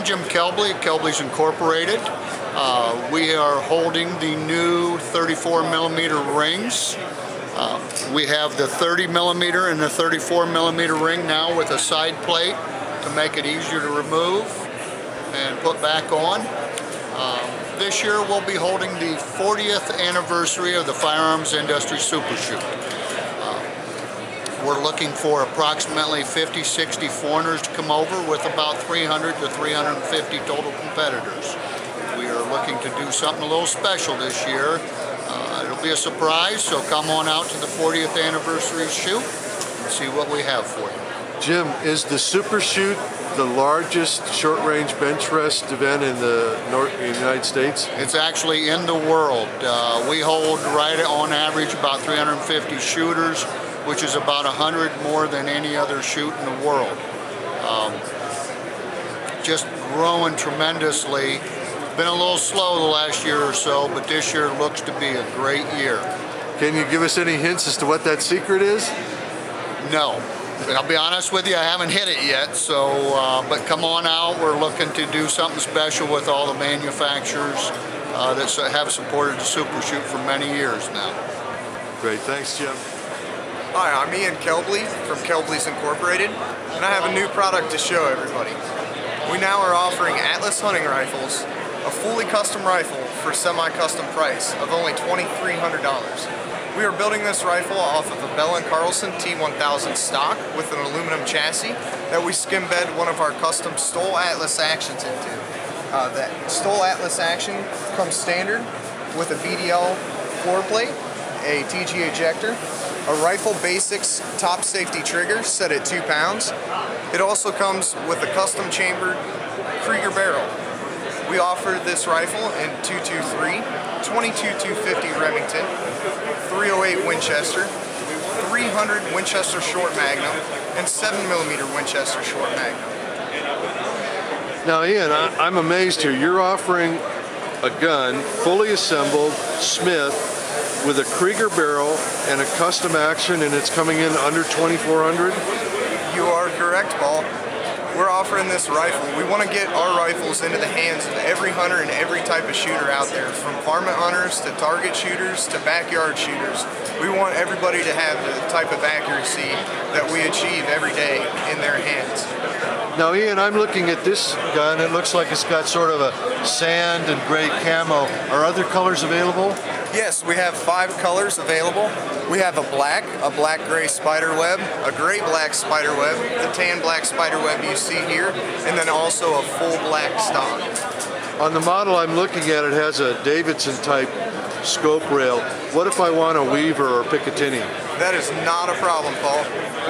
I'm Jim Kelbly, Kelbly's Incorporated. We are holding the new 34mm rings. We have the 30mm and the 34mm ring now with a side plate to make it easier to remove and put back on. This year we'll be holding the 40th anniversary of the Firearms Industry Super Shoot. We're looking for approximately 50, 60 foreigners to come over with about 300 to 350 total competitors. We are looking to do something a little special this year. It'll be a surprise, so come on out to the 40th anniversary shoot and see what we have for you. Jim, is the Super Shoot the largest short-range bench rest event in the United States? It's actually in the world. We hold right on average about 350 shooters, which is about 100 more than any other shoot in the world. Just growing tremendously. Been a little slow the last year or so, but this year looks to be a great year. Can you give us any hints as to what that secret is? No. I'll be honest with you, I haven't hit it yet, so, but come on out. We're looking to do something special with all the manufacturers that have supported the Super Shoot for many years now. Great, thanks Jim. Hi, I'm Ian Kelbly from Kelbly's Incorporated, and I have a new product to show everybody. We now are offering Atlas hunting rifles, a fully custom rifle for semi-custom price of only $2,300. We are building this rifle off of a Bell & Carlson T1000 stock with an aluminum chassis that we skim bed one of our custom Stoll Atlas actions into. That Stoll Atlas action comes standard with a BDL floor plate, a TG ejector, a Rifle Basics top safety trigger set at 2 pounds. It also comes with a custom chambered Krieger barrel. We offer this rifle in .223, 22-250 Remington, .308 Winchester, .300 Winchester short magnum, and 7mm Winchester short magnum. Now Ian, I'm amazed here. You're offering a gun fully assembled, Smith, with a Krieger barrel and a custom action, and it's coming in under $2,400? You are correct, Paul. We're offering this rifle. We want to get our rifles into the hands of every hunter and every type of shooter out there, from varmint hunters to target shooters to backyard shooters. We want everybody to have the type of accuracy that we achieve every day in their hands. Now Ian, I'm looking at this gun. It looks like it's got sort of a sand and gray camo. Are other colors available? Yes, we have 5 colors available. We have a black-gray spiderweb, a gray-black spiderweb, the tan-black spiderweb you see here, and then also a full black stock. On the model I'm looking at, it has a Davidson-type scope rail. What if I want a Weaver or Picatinny? That is not a problem, Paul.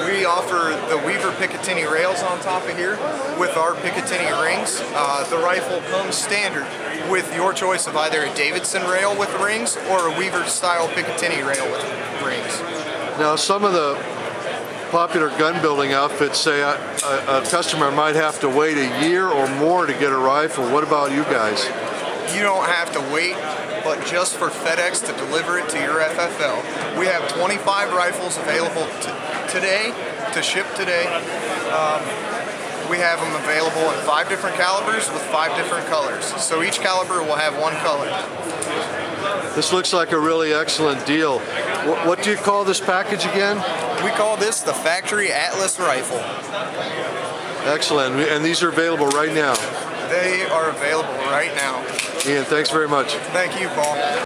We offer the Weaver Picatinny rails on top of here with our Picatinny rings. The rifle comes standard with your choice of either a Davidson rail with rings or a Weaver-style Picatinny rail with rings. Now, some of the popular gun-building outfits say a customer might have to wait a year or more to get a rifle. What about you guys? You don't have to wait, but just for FedEx to deliver it to your FFL. We have 25 rifles available today, to ship today. We have them available in 5 different calibers with 5 different colors. So each caliber will have 1 color. This looks like a really excellent deal. What do you call this package again? We call this the Factory Atlas Rifle. Excellent, and these are available right now? They are available right now. Ian, thanks very much. Thank you, Paul.